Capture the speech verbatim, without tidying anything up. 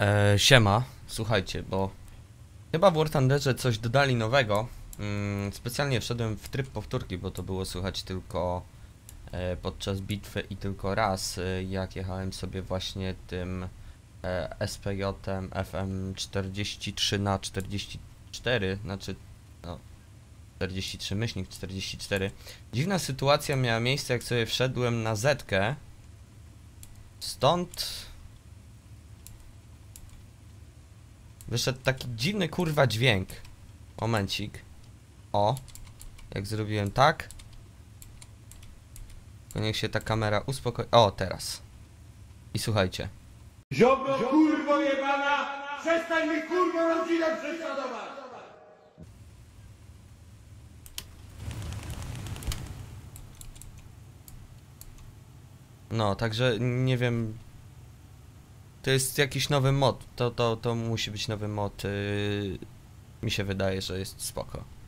e, siema, słuchajcie, bo chyba w War Thunderze coś dodali nowego. Mm, specjalnie wszedłem w tryb powtórki, bo to było słychać tylko e, podczas bitwy i tylko raz, e, jak jechałem sobie właśnie tym e, S P J-em F M czterdzieści trzy na czterdzieści cztery, znaczy no, czterdzieści trzy myślnik czterdzieści cztery. Dziwna sytuacja miała miejsce, jak sobie wszedłem na zetkę. Stąd wyszedł taki dziwny kurwa dźwięk. Momencik. O, jak zrobiłem tak, to niech się ta kamera uspokoi. O, teraz. I słuchajcie. Ziobro, kurwo jebana, przestań mi kurwo rodzinę prześladować. No, także nie wiem. To jest jakiś nowy mod. To, to, to musi być nowy mod. Yy, mi się wydaje, że jest spoko.